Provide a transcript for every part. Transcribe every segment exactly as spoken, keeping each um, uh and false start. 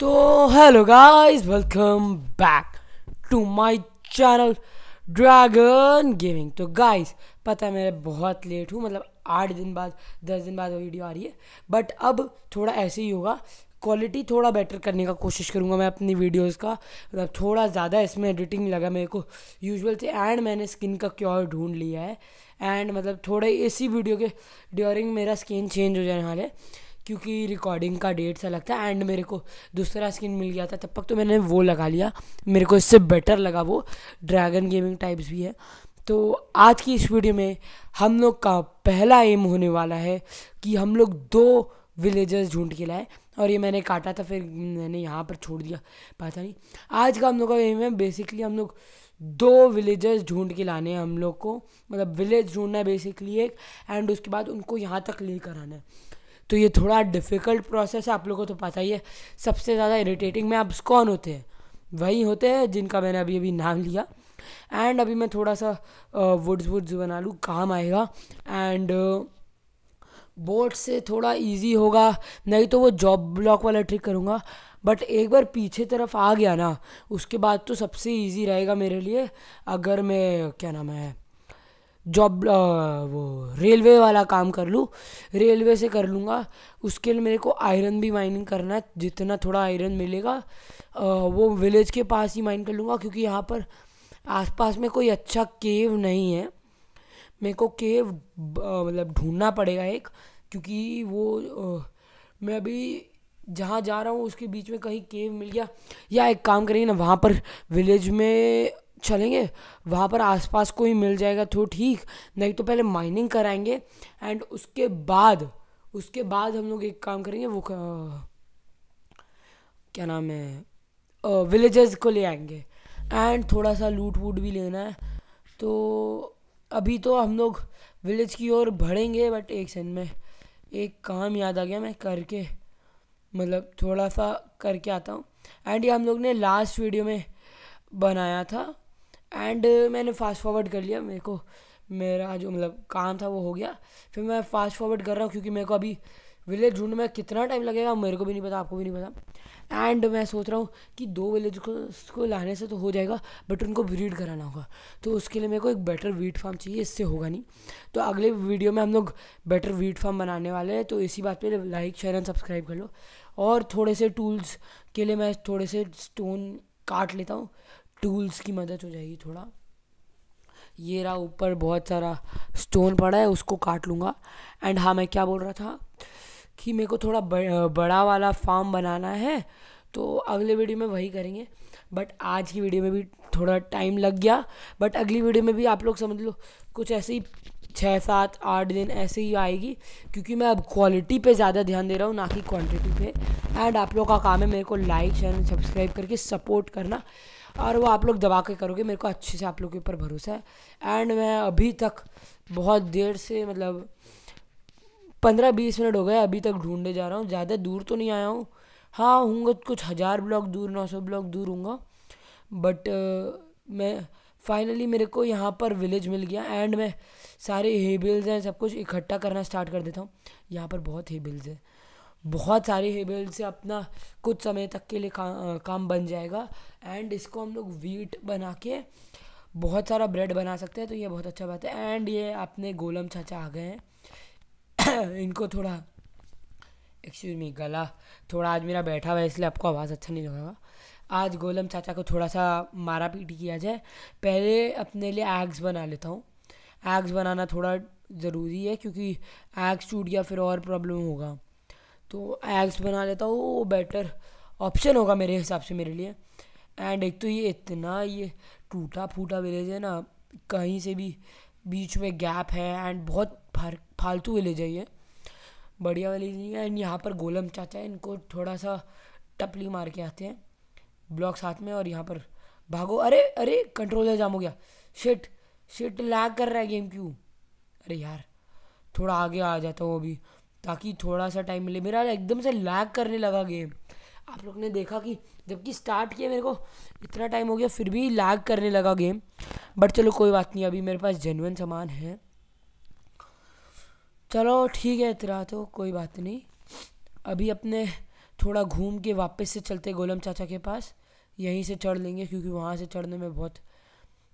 तो hello guys, welcome back to my channel dragon gaming. तो guys पता है मैं बहुत लेट हूँ, मतलब आठ दिन बाद दस दिन बाद वो वीडियो आ रही है, बट अब थोड़ा ऐसे ही होगा। क्वालिटी थोड़ा बेटर करने का कोशिश करूँगा मैं अपनी वीडियोस का, मतलब थोड़ा ज़्यादा इसमें एडिटिंग लगा मेरे को यूजुअल से। एंड मैंने स्किन का क्योर ढूंढ लिया है, एंड मतलब थोड़े इसी वीडियो के ड्यूरिंग मेरा स्किन चेंज हो जाने वाला है, क्योंकि रिकॉर्डिंग का डेट सा लगता है। एंड मेरे को दूसरा स्किन मिल गया था, तब तक तो मैंने वो लगा लिया, मेरे को इससे बेटर लगा, वो ड्रैगन गेमिंग टाइप्स भी है। तो आज की इस वीडियो में हम लोग का पहला एम होने वाला है कि हम लोग दो विलेजर्स ढूंढ के लाए, और ये मैंने काटा था फिर मैंने यहाँ पर छोड़ दिया, पता नहीं। आज का हम लोग का एम है बेसिकली, हम लोग दो विलेजर्स ढूंढ के लाने हैं हम लोग को, मतलब विलेज ढूंढना है बेसिकली एक, एंड उसके बाद उनको यहाँ तक लेकर आना है। तो ये थोड़ा डिफ़िकल्ट प्रोसेस है, आप लोगों को तो पता ही है। सबसे ज़्यादा इरिटेटिंग में आप कौन होते हैं, वही होते हैं जिनका मैंने अभी अभी नाम लिया। एंड अभी मैं थोड़ा सा वुड्स वुड्स बना लूँ, काम आएगा। एंड बोट से थोड़ा इजी होगा, नहीं तो वो जॉब ब्लॉक वाला ट्रिक करूँगा, बट एक बार पीछे तरफ आ गया ना, उसके बाद तो सबसे ईजी रहेगा मेरे लिए। अगर मैं क्या नाम है जॉब वो रेलवे वाला काम कर लूँ, रेलवे से कर लूँगा। उसके लिए मेरे को आयरन भी माइनिंग करना है, जितना थोड़ा आयरन मिलेगा आ, वो विलेज के पास ही माइन कर लूँगा, क्योंकि यहाँ पर आसपास में कोई अच्छा केव नहीं है। मेरे को केव मतलब ढूंढना पड़ेगा एक, क्योंकि वो आ, मैं अभी जहाँ जा रहा हूँ उसके बीच में कहीं केव मिल गया, या एक काम करेंगे ना, वहाँ पर विलेज में चलेंगे, वहाँ पर आसपास कोई मिल जाएगा तो ठीक, नहीं तो पहले माइनिंग कराएंगे। एंड उसके बाद उसके बाद हम लोग एक काम करेंगे, वो क्या नाम है विलेजर्स को ले आएंगे। एंड थोड़ा सा लूट वूट भी लेना है, तो अभी तो हम लोग विलेज की ओर बढ़ेंगे। बट एक सेकंड में एक काम याद आ गया, मैं करके मतलब थोड़ा सा करके आता हूँ। एंड ये हम लोग ने लास्ट वीडियो में बनाया था, एंड मैंने फास्ट फॉरवर्ड कर लिया, मेरे को मेरा जो मतलब काम था वो हो गया, फिर मैं फास्ट फॉरवर्ड कर रहा हूँ क्योंकि मेरे को अभी विलेज ढूंढने में कितना टाइम लगेगा मेरे को भी नहीं पता, आपको भी नहीं पता। एंड मैं सोच रहा हूँ कि दो विलेज को, को लाने से तो हो जाएगा, बट उनको ब्रीड कराना होगा, तो उसके लिए मेरे को एक बेटर वीट फार्म चाहिए, इससे होगा नहीं। तो अगले वीडियो में हम लोग बेटर वीट फार्म बनाने वाले हैं, तो इसी बात पर लाइक शेयर एंड सब्सक्राइब कर लो। और थोड़े से टूल्स के लिए मैं थोड़े से स्टोन काट लेता हूँ, टूल्स की मदद हो जाएगी थोड़ा। ये रहा ऊपर बहुत सारा स्टोन पड़ा है, उसको काट लूँगा। एंड हाँ, मैं क्या बोल रहा था कि मेरे को थोड़ा बड़ा वाला फार्म बनाना है, तो अगले वीडियो में वही करेंगे। बट आज की वीडियो में भी थोड़ा टाइम लग गया, बट अगली वीडियो में भी आप लोग समझ लो कुछ ऐसे ही छः सात आठ दिन ऐसे ही आएगी, क्योंकि मैं अब क्वालिटी पे ज़्यादा ध्यान दे रहा हूँ ना कि क्वांटिटी पे। एंड आप लोग का काम है मेरे को लाइक शेयर सब्सक्राइब करके सपोर्ट करना, और वो आप लोग दबा के करोगे, मेरे को अच्छे से आप लोग के ऊपर भरोसा है। एंड मैं अभी तक बहुत देर से मतलब पंद्रह बीस मिनट हो गए अभी तक ढूंढने जा रहा हूँ, ज़्यादा दूर तो नहीं आया हूँ। हाँ हूँगा कुछ हज़ार ब्लॉक दूर, नौ सौ ब्लॉक दूर हूँगा, बट मैं फाइनली मेरे को यहाँ पर विलेज मिल गया। एंड मैं सारे हेबल्स हैं सब कुछ इकट्ठा करना स्टार्ट कर देता हूँ। यहाँ पर बहुत हेबल्स हैं, बहुत सारे हेबल्स से अपना कुछ समय तक के लिए का, काम बन जाएगा। एंड इसको हम लोग वीट बना के बहुत सारा ब्रेड बना सकते हैं, तो ये बहुत अच्छा बात है। एंड ये अपने गोलम चाचा आ गए हैं इनको थोड़ा एक्सक्यूज मी, गला थोड़ा आज मेरा बैठा हुआ है इसलिए आपको आवाज़ अच्छा नहीं लगेगा। आज गोलम चाचा को थोड़ा सा मारा पीट किया जाए। पहले अपने लिए एग्स बना लेता हूँ, एग्स बनाना थोड़ा ज़रूरी है क्योंकि एग्स टूट गया फिर और प्रॉब्लम होगा, तो एग्स बना लेता हूँ, वो बेटर ऑप्शन होगा मेरे हिसाब से मेरे लिए। एंड एक तो ये इतना ये टूटा फूटा विलेज है ना, कहीं से भी बीच में गैप है, एंड बहुत फालतू विलेज है, ये बढ़िया विलेज नहीं है। एंड यहाँ पर गोलम चाचा है, इनको थोड़ा सा टपली मार के आते हैं, ब्लॉक साथ में, और यहाँ पर भागो। अरे अरे कंट्रोलर जाम हो गया, शिट शिट लैग कर रहा है गेम क्यों। अरे यार थोड़ा आगे आ जाता हूँ अभी, ताकि थोड़ा सा टाइम मिले। मेरा एकदम से लैग करने लगा गेम, आप लोग ने देखा कि जबकि स्टार्ट किया मेरे को इतना टाइम हो गया फिर भी लैग करने लगा गेम, बट चलो कोई बात नहीं, अभी मेरे पास जेन्युइन सामान है, चलो ठीक है इतना तो कोई बात नहीं। अभी अपने थोड़ा घूम के वापस से चलते गोलम चाचा के पास, यहीं से चढ़ लेंगे क्योंकि वहाँ से चढ़ने में बहुत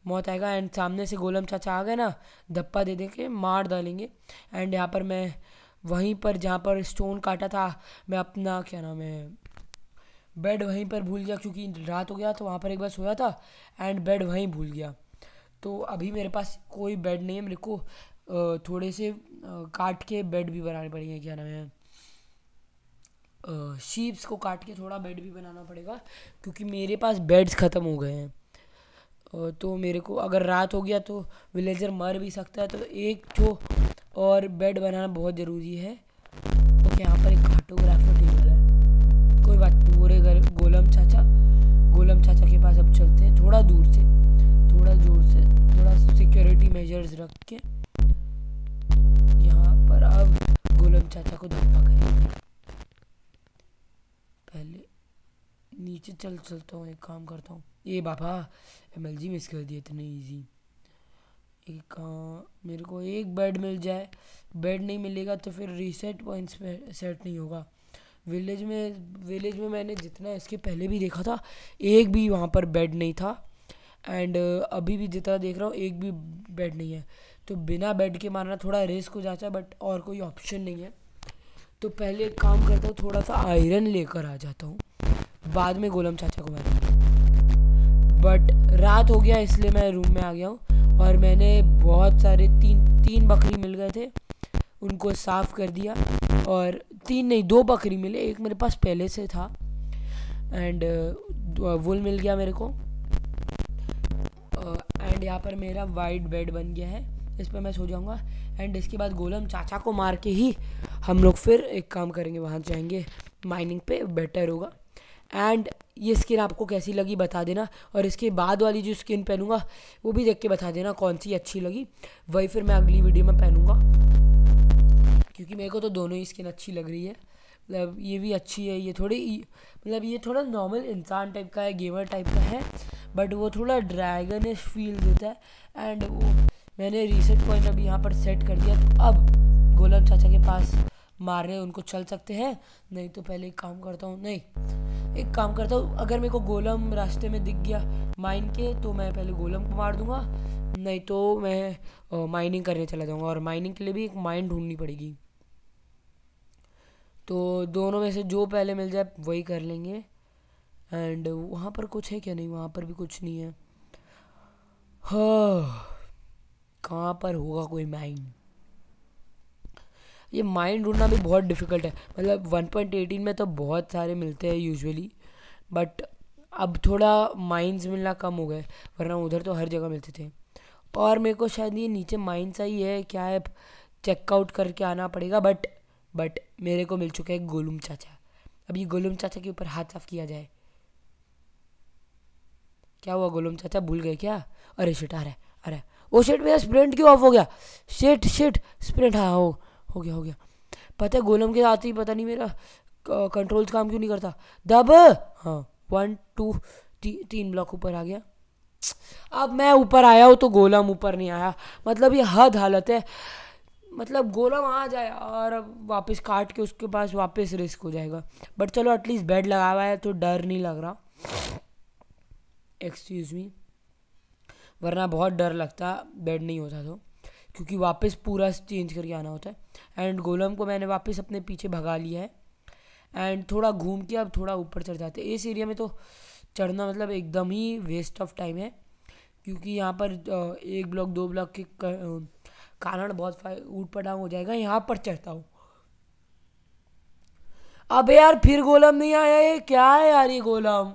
मौत आएगा। एंड सामने से गोलम चाचा आ गए ना, धप्पा दे दे के मार डालेंगे। एंड यहाँ पर मैं वहीं पर जहाँ पर स्टोन काटा था मैं अपना क्या नाम है बेड वहीं पर भूल गया, क्योंकि रात हो गया तो वहाँ पर एक बार सोया था एंड बेड वहीं भूल गया। तो अभी मेरे पास कोई बेड नहीं है, मेरे को थोड़े से काट के बेड भी बनाने पड़ेंगे, क्या नाम है शीप्स को काट के थोड़ा बेड भी बनाना पड़ेगा क्योंकि मेरे पास बेड्स ख़त्म हो गए हैं। तो मेरे को अगर रात हो गया तो विलेजर मर भी सकता है, तो एक जो और बेड बनाना बहुत ज़रूरी है। ओके, यहाँ पर एक कार्टोग्राफर टेबल है, कोई बात नहीं। पूरे घर गोलम चाचा गोलम चाचा के पास अब चलते हैं, थोड़ा दूर से थोड़ा दूर से थोड़ा सिक्योरिटी मेजर्स रख के। यहाँ पर अब गोलम चाचा को धक्का करेंगे। पहले नीचे चल चलता हूँ, एक काम करता हूँ। ये बाबा एम एल जी मिस कर दिया, इतने ईजी। एक मेरे को एक बेड मिल जाए, बेड नहीं मिलेगा तो फिर रीसेट पॉइंट्स पे सेट नहीं होगा। विलेज में विलेज में मैंने जितना इसके पहले भी देखा था एक भी वहाँ पर बेड नहीं था, एंड अभी भी जितना देख रहा हूँ एक भी बेड नहीं है। तो बिना बेड के मारना थोड़ा रिस्क हो जाता है, बट और कोई ऑप्शन नहीं है। तो पहले एक काम करता हूँ, थोड़ा सा आयरन लेकर आ जाता हूँ, बाद में गोलम चाचा को मारूंगा। बट रात हो गया इसलिए मैं रूम में आ गया हूँ, और मैंने बहुत सारे तीन तीन बकरी मिल गए थे, उनको साफ़ कर दिया। और तीन नहीं दो बकरी मिले, एक मेरे पास पहले से था। एंड वूल मिल गया मेरे को। एंड यहाँ पर मेरा वाइट बेड बन गया है, इस पर मैं सो जाऊँगा। एंड इसके बाद गोलम चाचा को मार के ही हम लोग फिर एक काम करेंगे, वहाँ जाएंगे माइनिंग पे, बेटर होगा। एंड ये स्किन आपको कैसी लगी बता देना, और इसके बाद वाली जो स्किन पहनूंगा वो भी देख के बता देना कौन सी अच्छी लगी, वही फिर मैं अगली वीडियो में पहनूंगा। क्योंकि मेरे को तो दोनों ही स्किन अच्छी लग रही है, मतलब ये भी अच्छी है, ये थोड़ी मतलब ये थोड़ा नॉर्मल इंसान टाइप का है, गेमर टाइप का है, बट वो थोड़ा ड्रैगनिश फील देता है। एंड वो मैंने रीसेट पॉइंट अभी यहाँ पर सेट कर दिया, तो अब गोलम चाचा के पास मार रहे उनको चल सकते हैं। नहीं तो पहले एक काम करता हूँ नहीं एक काम करता हूँ, अगर मेरे को गोलम रास्ते में दिख गया माइन के तो मैं पहले गोलम को मार दूंगा, नहीं तो मैं आ, माइनिंग करने चला जाऊँगा। और माइनिंग के लिए भी एक माइन ढूंढनी पड़ेगी, तो दोनों में से जो पहले मिल जाए वही कर लेंगे। एंड वहाँ पर कुछ है क्या? नहीं, वहाँ पर भी कुछ नहीं है। हाँ, कहाँ पर होगा कोई माइन? ये माइन ढूंढना भी बहुत डिफ़िकल्ट है, मतलब वन पॉइंट एटीन में तो बहुत सारे मिलते हैं यूजुअली, बट अब थोड़ा माइंस मिलना कम हो गए, वरना उधर तो हर जगह मिलते थे। और मेरे को शायद ये नीचे माइंस आई है क्या है, चेकआउट करके आना पड़ेगा। बट बट मेरे को मिल चुका है गोलम चाचा। अब ये गोलम चाचा के ऊपर हाथ साफ किया जाए। क्या हुआ गोलम चाचा, भूल गए क्या? अरे शिट, अरे अरे ओ शिट, मेरा स्प्रिंट क्यों ऑफ हो गया? शिट शिट स्प्रिंट, हाँ हो हो गया हो गया पता है गोलम के आते ही पता नहीं मेरा कंट्रोल्स काम क्यों नहीं करता। दब, हाँ, वन टू ती, तीन ब्लॉक ऊपर आ गया। अब मैं ऊपर आया हूँ तो गोलम ऊपर नहीं आया, मतलब ये हद हालत है। मतलब गोलम आ जाए और अब वापस काट के उसके पास वापस रिस्क हो जाएगा। बट चलो एटलीस्ट बेड लगा हुआ है तो डर नहीं लग रहा, एक्सक्यूज़ मी, वरना बहुत डर लगता बेड नहीं होता तो, क्योंकि वापस पूरा चेंज करके आना होता है। एंड गोलम को मैंने वापस अपने पीछे भगा लिया है। एंड थोड़ा घूम के अब थोड़ा ऊपर चढ़ जाते हैं। इस एरिया में तो चढ़ना मतलब एकदम ही वेस्ट ऑफ टाइम है, क्योंकि यहाँ पर एक ब्लॉक दो ब्लॉक के कारण बहुत ऊट पटांग हो जाएगा। यहाँ पर चढ़ता हूँ। अबे यार फिर गोलम नहीं आया, ये क्या है यार? ये गोलम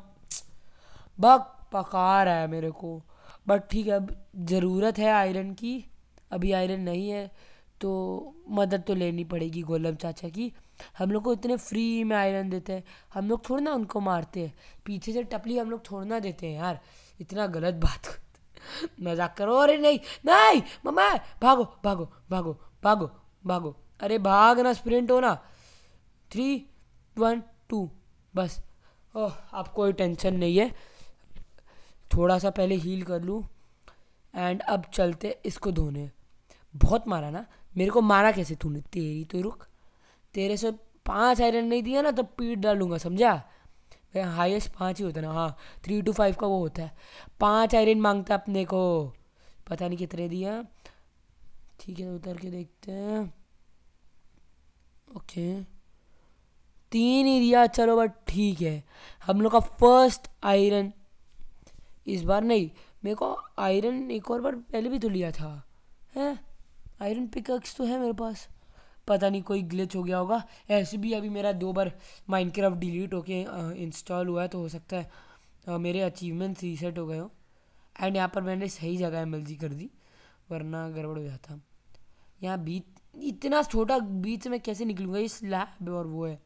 बक पका रहा है मेरे को, बट ठीक है, अब ज़रूरत है आयरन की, अभी आयरन नहीं है तो मदद तो लेनी पड़ेगी गोलम चाचा की। हम लोग को इतने फ्री में आयरन देते हैं, हम लोग थोड़ा ना उनको मारते हैं, पीछे से टपली हम लोग थोड़ा ना देते हैं यार, इतना गलत बात। मजाक करो। अरे नहीं नहीं मम्मा, भागो भागो भागो भागो भागो, अरे भाग ना, स्प्रिंट हो ना। थ्री वन टू बस। ओह, अब कोई टेंशन नहीं है, थोड़ा सा पहले हील कर लूँ। एंड अब चलते इसको धोने। बहुत मारा ना मेरे को, मारा कैसे तूने? तेरी तो रुक, तेरे से पाँच आयरन नहीं दिया ना तब तो पीट डालूंगा, समझा। हाईएस्ट पाँच ही होता है ना, हाँ थ्री टू फाइव का वो होता है। पाँच आयरन मांगता अपने को, पता नहीं कितने दिया। ठीक है उतर के देखते हैं। ओके तीन ही दिया, चलो बट ठीक है। हम लोग का फर्स्ट आयरन इस बार नहीं, मेरे को आयरन एक और बार पहले भी तो लिया था। हैं आयरन पिकअक्स तो है मेरे पास, पता नहीं कोई ग्लिच हो गया होगा। ऐसे भी अभी मेरा दो बार माइनक्राफ्ट डिलीट होके इंस्टॉल हुआ है, तो हो सकता है आ, मेरे अचीवमेंट्स रीसेट हो गए हो। एंड यहाँ पर मैंने सही जगह एमएलजी कर दी, वरना गड़बड़ हो जाता। यहाँ बीच इतना छोटा बीच में कैसे निकलूँगा, इस लैब और वो है।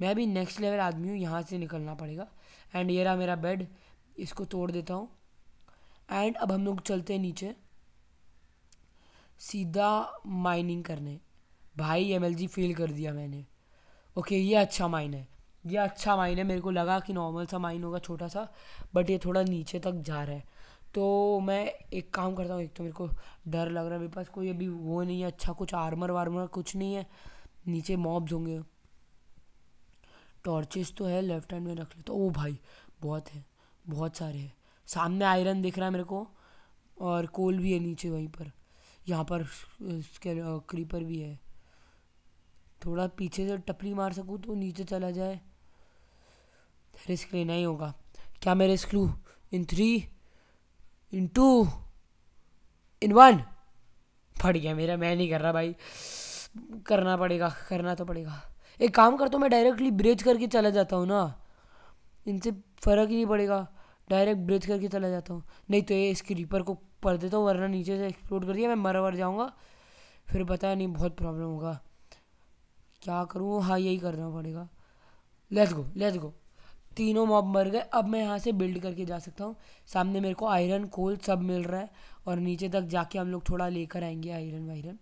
मैं भी नेक्स्ट लेवल आदमी हूँ, यहाँ से निकलना पड़ेगा। एंड ये रहा मेरा बेड, इसको तोड़ देता हूँ। एंड अब हम लोग चलते हैं नीचे सीधा माइनिंग करने। भाई एमएलजी फेल कर दिया मैंने। ओके ये अच्छा माइन है, ये अच्छा माइन है। मेरे को लगा कि नॉर्मल सा माइन होगा छोटा सा, बट ये थोड़ा नीचे तक जा रहा है। तो मैं एक काम करता हूँ, एक तो मेरे को डर लग रहा है, मेरे पास कोई अभी वो नहीं है अच्छा कुछ, आर्मर वार्मर कुछ नहीं है। नीचे मॉब्स होंगे, टॉर्चेस तो है लेफ्ट हैंड में रख लेता हूँ। ओ भाई बहुत है, बहुत सारे हैं। सामने आयरन दिख रहा है मेरे को, और कोल भी है नीचे वहीं पर। यहाँ पर क्रीपर भी है। थोड़ा पीछे से टपली मार सकूँ तो नीचे चला जाए, रिस्क लेना ही होगा। क्या मैं रिस्क लूँ? In three in two in one, फट गया मेरा। मैं नहीं कर रहा भाई, करना पड़ेगा, करना तो पड़ेगा। एक काम करता हूँ मैं, डायरेक्टली ब्रेच करके चला जाता हूँ ना, इनसे फ़र्क ही नहीं पड़ेगा। डायरेक्ट ब्रेच करके चला जाता हूँ, नहीं तो ये इस क्रीपर को पड़ देता हूँ, वरना नीचे से एक्सप्लोड कर दिया मैं मर वर जाऊँगा, फिर पता नहीं बहुत प्रॉब्लम होगा। क्या करूँ? हाँ यही करना पड़ेगा। Let's go let's go. तीनों मॉब मर गए। अब मैं यहाँ से बिल्ड करके जा सकता हूँ। सामने मेरे को आयरन कोल सब मिल रहा है, और नीचे तक जाके हम लोग थोड़ा लेकर आएंगे आयरन वायरन।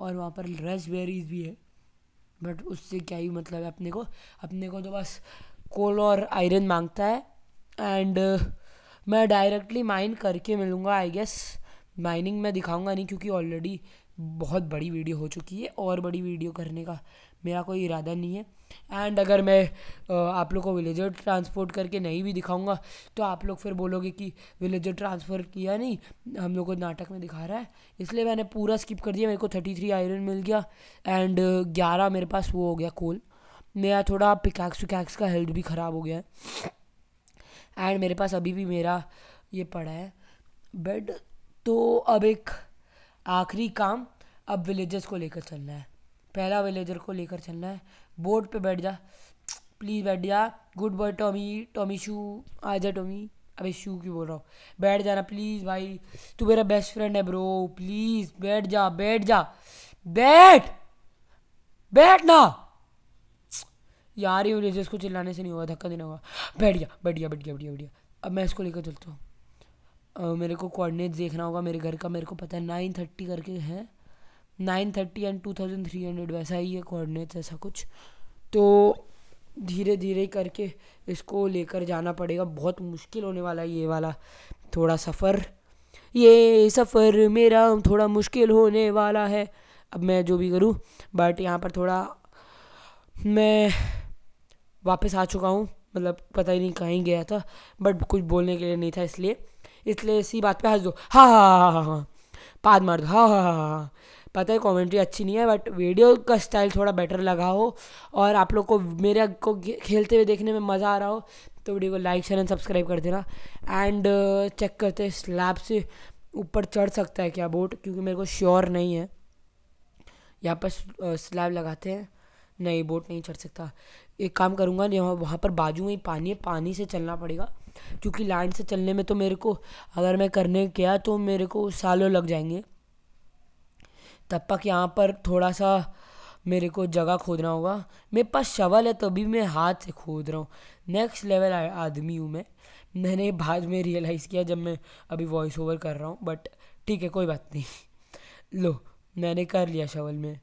और वहाँ पर रेसबेरीज भी है, बट उससे क्या ही मतलब है अपने को। अपने को तो बस कोल और आयरन मांगता है। एंड uh, मैं डायरेक्टली माइन करके मिलूँगा आई गेस। माइनिंग मैं दिखाऊंगा नहीं, क्योंकि ऑलरेडी बहुत बड़ी वीडियो हो चुकी है, और बड़ी वीडियो करने का मेरा कोई इरादा नहीं है। एंड अगर मैं uh, आप लोग को विलेजर ट्रांसपोर्ट करके नहीं भी दिखाऊंगा, तो आप लोग फिर बोलोगे कि विलेजर ट्रांसफ़र किया नहीं, हम लोग को नाटक में दिखा रहा है। इसलिए मैंने पूरा स्किप कर दिया। मेरे को थर्टी थ्री आयरन मिल गया, एंड ग्यारह uh, मेरे पास वो हो गया कोल। मेरा थोड़ा पिकैक्स विकैक्स का हेल्थ भी ख़राब हो गया है। एंड मेरे पास अभी भी मेरा ये पड़ा है बेड। तो अब एक आखिरी काम, अब विलेजर्स को लेकर चलना है। पहला विलेजर को लेकर चलना है। बोट पे बैठ जा प्लीज़, बैठ जा। गुड बॉय टॉमी, टॉमी शू आ जा टॉमी। अबे शू क्यों बोल रहा हूँ, बैठ जाना प्लीज़ भाई, तू मेरा बेस्ट फ्रेंड है ब्रो, प्लीज़ बैठ जा बैठ जा बैठ बैठ ना यार। ये विलेजर्स को चिल्लाने से नहीं होगा, धक्का देना होगा। बैठ गया बैठ गया बैठ गया बैठ गया बैठ गया। अब मैं इसको लेकर चलता हूँ। मेरे को कोऑर्डिनेट देखना होगा मेरे घर का, मेरे को पता है नाइन थर्टी करके है, nine thirty and two thousand three hundred वैसा ही है कोऑर्डिनेट ऐसा कुछ। तो धीरे धीरे करके इसको लेकर जाना पड़ेगा। बहुत मुश्किल होने वाला है ये वाला थोड़ा सफ़र, ये सफ़र मेरा थोड़ा मुश्किल होने वाला है। अब मैं जो भी करूँ, बट यहाँ पर थोड़ा मैं वापस आ चुका हूँ, मतलब पता ही नहीं कहीं गया था, बट कुछ बोलने के लिए नहीं था, इसलिए इसलिए इसी बात पे हंस दो। हाँ हाँ हाँ हाँ पाद मार दो। हाँ हाँ हाँ हाँ पता है कमेंट्री अच्छी नहीं है, बट वीडियो का स्टाइल थोड़ा बेटर लगा हो, और आप लोग को मेरे को खेलते हुए देखने में मज़ा आ रहा हो, तो वीडियो को लाइक शेयर एंड सब्सक्राइब कर देना। एंड चेक करते स्लैब से ऊपर चढ़ सकता है क्या बोट, क्योंकि मेरे को श्योर नहीं है। यहाँ पर स्लैब लगाते हैं, नहीं बोट नहीं चढ़ सकता। एक काम करूँगा, यहाँ वहाँ पर बाजू में ही पानी है, पानी से चलना पड़ेगा, क्योंकि लैंड से चलने में तो मेरे को, अगर मैं करने गया तो मेरे को सालों लग जाएंगे। तब तक यहाँ पर थोड़ा सा मेरे को जगह खोदना होगा। मेरे पास शवल है तभी मैं हाथ से खोद रहा हूँ। नेक्स्ट लेवल आदमी हूँ मैं। मैंने बाद में रियलाइज़ किया जब मैं अभी वॉइस ओवर कर रहा हूँ, बट ठीक है कोई बात नहीं। लो मैंने कर लिया शवल में।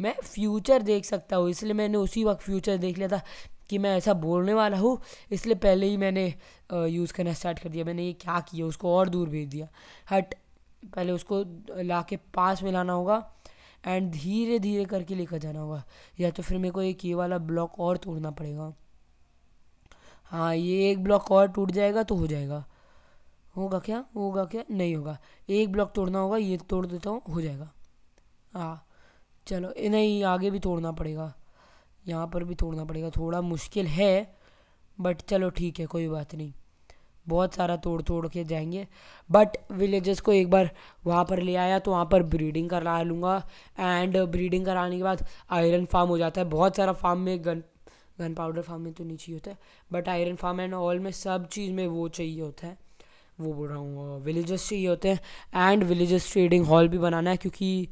मैं फ्यूचर देख सकता हूँ, इसलिए मैंने उसी वक्त फ्यूचर देख लिया था कि मैं ऐसा बोलने वाला हूँ, इसलिए पहले ही मैंने यूज़ करना स्टार्ट कर दिया। मैंने ये क्या किया, उसको और दूर भेज दिया। हट, पहले उसको ला के पास में लाना होगा। एंड धीरे धीरे करके लेकर जाना होगा, या तो फिर मेरे को एक ये वाला ब्लॉक और तोड़ना पड़ेगा। हाँ, ये एक ब्लॉक और टूट जाएगा तो हो जाएगा। होगा क्या होगा क्या नहीं होगा, एक ब्लॉक तोड़ना होगा। ये तोड़ देता हूँ, हो जाएगा। हाँ चलो, नहीं आगे भी तोड़ना पड़ेगा, यहाँ पर भी तोड़ना पड़ेगा। थोड़ा मुश्किल है बट चलो ठीक है, कोई बात नहीं। बहुत सारा तोड़ तोड़ के जाएंगे। बट विलेजेस को एक बार वहाँ पर ले आया तो वहाँ पर ब्रीडिंग करा लूँगा, एंड ब्रीडिंग कराने के बाद आयरन फार्म हो जाता है। बहुत सारा फार्म में गन गन पाउडर फार्म में तो नहीं चाहिए होता है, but iron farm and all में सब चीज़ में वो चाहिए होता है, वो बोल रहा हूँ, विलेजेस चाहिए होते हैं। एंड विलेजेस ट्रेडिंग हॉल भी बनाना है, क्योंकि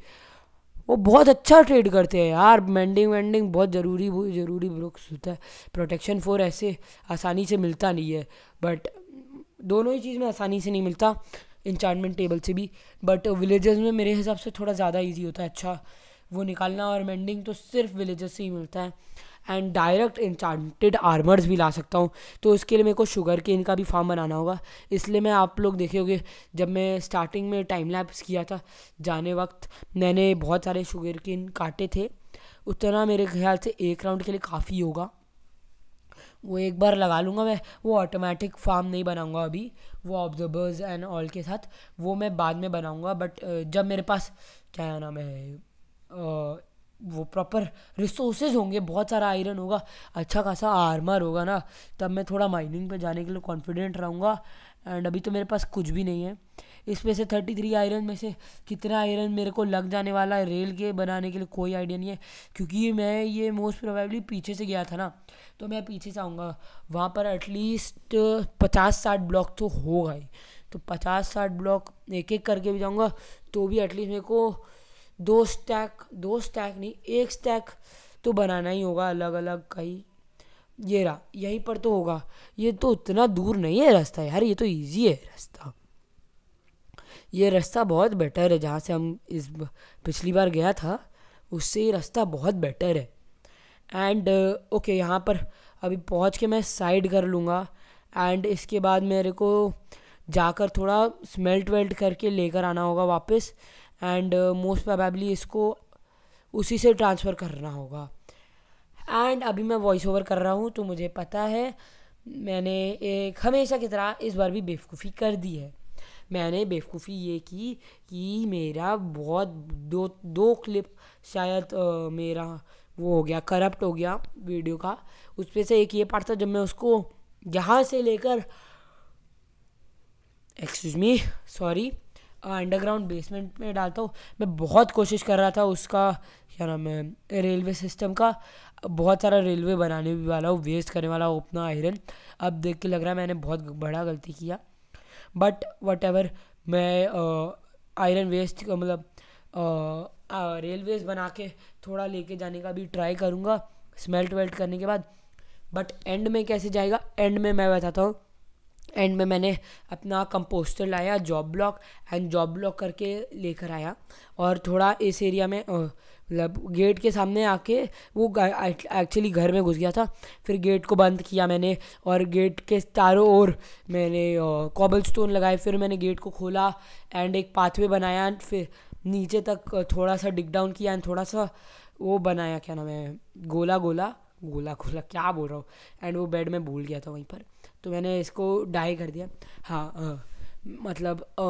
वो बहुत अच्छा ट्रेड करते हैं यार। मेंडिंग वेंडिंग बहुत ज़रूरी ज़रूरी ब्रुक्स होता है। प्रोटेक्शन फोर ऐसे आसानी से मिलता नहीं है, बट दोनों ही चीज़ में आसानी से नहीं मिलता, इंचार्टमेंट टेबल से भी। बट विलेजेस में मेरे हिसाब से थोड़ा ज़्यादा इजी होता है अच्छा वो निकालना, और मेंडिंग तो सिर्फ विलेजेस से ही मिलता है। एंड डायरेक्ट इंचार्टेड आर्मर्स भी ला सकता हूँ, तो इसके लिए मेरे को शुगर केन का भी फार्म बनाना होगा। इसलिए मैं, आप लोग देखे होंगे जब मैं स्टार्टिंग में टाइम लैप्स किया था जाने वक्त, मैंने बहुत सारे शुगर केन काटे थे। उतना मेरे ख्याल से एक राउंड के लिए काफ़ी होगा, वो एक बार लगा लूँगा मैं। वो ऑटोमेटिक फार्म नहीं बनाऊँगा अभी, वो ऑब्जर्वर्स एंड ऑल के साथ, वो मैं बाद में बनाऊँगा। बट जब मेरे पास क्या नाम है, वो प्रॉपर रिसोर्सेज होंगे, बहुत सारा आयरन होगा, अच्छा खासा आर्मर होगा ना, तब मैं थोड़ा माइनिंग पे जाने के लिए कॉन्फिडेंट रहूँगा। एंड अभी तो मेरे पास कुछ भी नहीं है। इसमें से थर्टी थ्री आयरन में से कितना आयरन मेरे को लग जाने वाला है रेल के बनाने के लिए कोई आइडिया नहीं है, क्योंकि मैं ये मोस्ट प्रोबेबली पीछे से गया था ना, तो मैं पीछे से आऊँगा। वहाँ पर एटलीस्ट पचास साठ ब्लॉक तो होगा ही, तो पचास साठ ब्लॉक एक एक करके भी जाऊँगा तो भी एटलीस्ट मेरे को दो स्टैक दो स्टैक नहीं एक स्टैक तो बनाना ही होगा अलग अलग का ही। ये रहा, यहीं पर तो होगा। ये तो उतना दूर नहीं है रास्ता यार, ये तो इजी है रास्ता। ये रास्ता बहुत बेटर है, जहाँ से हम इस पिछली बार गया था उससे ये रास्ता बहुत बेटर है। एंड ओके uh, okay, यहाँ पर अभी पहुँच के मैं साइड कर लूँगा। एंड इसके बाद मेरे को जाकर थोड़ा स्मेल्ट वेल्ट करके लेकर आना होगा वापस, एंड मोस्ट प्रोबेबली इसको उसी से ट्रांसफ़र करना होगा। एंड अभी मैं वॉइस ओवर कर रहा हूँ, तो मुझे पता है मैंने एक हमेशा की तरह इस बार भी बेवकूफ़ी कर दी है। मैंने बेवकूफ़ी ये की कि मेरा बहुत दो दो क्लिप शायद आ, मेरा वो हो गया, करप्ट हो गया वीडियो का। उसमें से एक ये पार्ट था जब मैं उसको यहाँ से लेकर excuse me sorry underground basement में डालता हूँ। मैं बहुत कोशिश कर रहा था उसका क्या नाम है, रेलवे सिस्टम का। बहुत सारा रेलवे बनाने भी वाला हूँ, वेस्ट करने वाला हूँ अपना आयरन। अब देख के लग रहा है मैंने बहुत बड़ा गलती किया, बट वट एवर। मैं आयरन वेस्ट मतलब रेलवेज बना के थोड़ा लेके जाने का भी ट्राई करूँगा स्मेल्ट वेल्ट करने के बाद। बट एंड में कैसे जाएगा, एंड में मैं बताता हूँ। एंड में मैंने अपना कंपोस्टर लाया, job block, and job block करके लेकर आया, और थोड़ा इस एरिया में मतलब गेट के सामने आके वो एक्चुअली घर में घुस गया था। फिर गेट को बंद किया मैंने, और गेट के चारों ओर मैंने कॉबल स्टोन लगाए। फिर मैंने गेट को खोला एंड एक पाथवे बनाया, एंड फिर नीचे तक थोड़ा सा डिग डाउन किया, एंड थोड़ा सा वो बनाया क्या नाम है, गोला गोला गोला गोला क्या बोल रहा हूँ। एंड वो बेड में भूल गया था वहीं पर, तो मैंने इसको डाई कर दिया। हाँ आ, मतलब आ,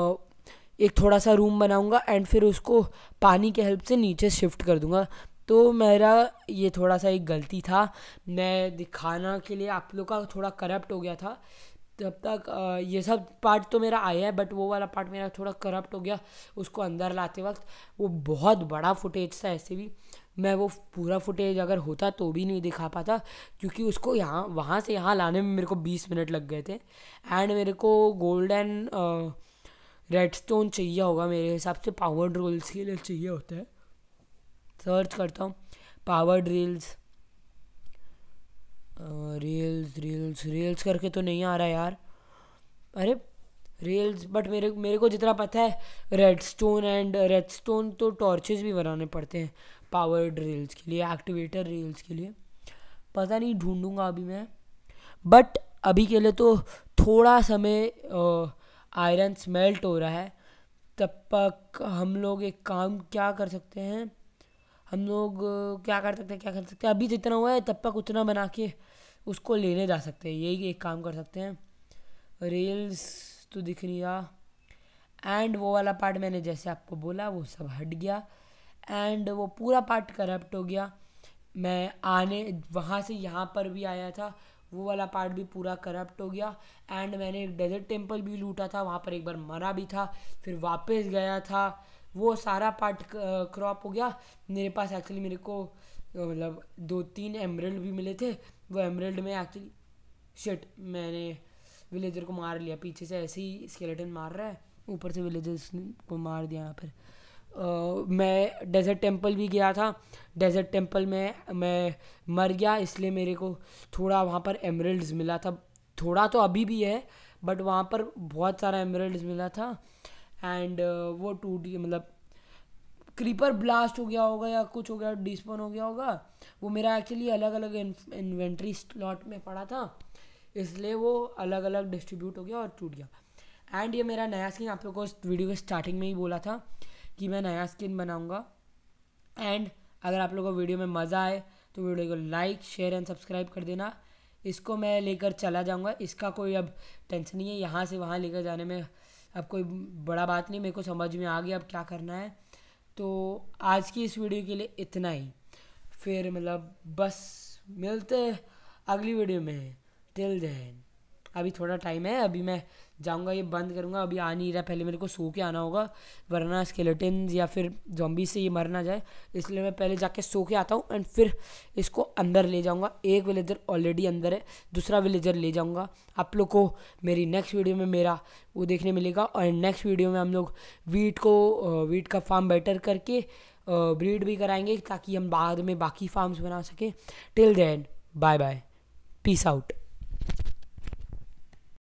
एक थोड़ा सा रूम बनाऊंगा एंड फिर उसको पानी के हेल्प से नीचे शिफ्ट कर दूंगा। तो मेरा ये थोड़ा सा एक गलती था, मैं दिखाना के लिए आप लोग का थोड़ा करप्ट हो गया था। तब तक आ, ये सब पार्ट तो मेरा आया है, बट वो वाला पार्ट मेरा थोड़ा करप्ट हो गया उसको अंदर लाते वक्त। वो बहुत बड़ा फुटेज था, ऐसे भी मैं वो पूरा फुटेज अगर होता तो भी नहीं दिखा पाता, क्योंकि उसको यहाँ वहाँ से यहाँ लाने में मेरे को बीस मिनट लग गए थे। एंड मेरे को गोल्डन रेडस्टोन चाहिए होगा मेरे हिसाब से, पावर ड्रिल्स के लिए चाहिए होता है। सर्च करता हूँ powered rails rails rails rails करके तो नहीं आ रहा यार, अरे रील्स। बट मेरे मेरे को जितना पता है रेडस्टोन, एंड रेडस्टोन तो टॉर्चेस भी बनाने पड़ते हैं पावर ड्रिल्स के लिए, एक्टिवेटर रील्स के लिए। पता नहीं, ढूंढूंगा अभी मैं। बट अभी के लिए तो थोड़ा समय आयरन स्मेल्ट हो रहा है, तब तक हम लोग एक काम क्या कर सकते हैं, हम लोग क्या कर सकते हैं क्या कर सकते हैं अभी जितना हुआ है तब तक उतना बना के उसको लेने जा सकते हैं, यही एक काम कर सकते हैं। रेल्स तो दिख नहीं रहा, एंड वो वाला पार्ट मैंने जैसे आपको बोला वो सब हट गया, एंड वो पूरा पार्ट करप्ट हो गया। मैं आने वहाँ से यहाँ पर भी आया था, वो वाला पार्ट भी पूरा करप्ट हो गया। एंड मैंने एक डेजर्ट टेम्पल भी लूटा था, वहाँ पर एक बार मरा भी था, फिर वापस गया था, वो सारा पार्ट क्रॉप हो गया। मेरे पास एक्चुअली मेरे को मतलब दो तीन एमरल्ड भी मिले थे, वो एमरल्ड में एक्चुअली शिट मैंने विलेजर को मार लिया, पीछे से ऐसे ही स्केलेटन मार रहा है, ऊपर से विलेजर्स को मार दिया। यहाँ पर Uh, मैं डेजर्ट टेम्पल भी गया था, डेजर्ट टेम्पल में मैं मर गया, इसलिए मेरे को थोड़ा वहाँ पर एमरल्ड्स मिला था, थोड़ा तो अभी भी है बट वहाँ पर बहुत सारा एमरल्ड्स मिला था। एंड uh, वो टूट गया, मतलब क्रीपर ब्लास्ट हो गया होगा या कुछ हो गया, डिस्पन हो गया होगा। वो मेरा एक्चुअली अलग अलग इन्वेंट्री स्लॉट में पड़ा था, इसलिए वो अलग अलग डिस्ट्रीब्यूट हो गया और टूट गया। एंड ये मेरा नया स्किन, आप लोगों को वीडियो के स्टार्टिंग में ही बोला था कि मैं नया स्किन बनाऊंगा। एंड अगर आप लोगों को वीडियो में मज़ा आए तो वीडियो को लाइक शेयर एंड सब्सक्राइब कर देना। इसको मैं लेकर चला जाऊंगा, इसका कोई अब टेंशन नहीं है, यहाँ से वहाँ लेकर जाने में अब कोई बड़ा बात नहीं, मेरे को समझ में आ गया अब क्या करना है। तो आज की इस वीडियो के लिए इतना ही, फिर मतलब बस मिलते हैं अगली वीडियो में। टिल देन अभी थोड़ा टाइम है, अभी मैं जाऊंगा ये बंद करूंगा, अभी आ नहीं रहा, पहले मेरे को सो के आना होगा वरना स्केलेटन्स या फिर ज़ॉम्बी से ये मर ना जाए, इसलिए मैं पहले जाके सो के आता हूँ। एंड फिर इसको अंदर ले जाऊंगा, एक विलेजर ऑलरेडी अंदर है, दूसरा विलेजर ले जाऊंगा। आप लोग को मेरी नेक्स्ट वीडियो में मेरा वो देखने मिलेगा। और नेक्स्ट वीडियो में हम लोग वीट को वीट का फार्म बेटर करके ब्रीड भी कराएंगे ताकि हम बाद में बाकी फार्म्स बना सकें। Till then bye bye, peace out.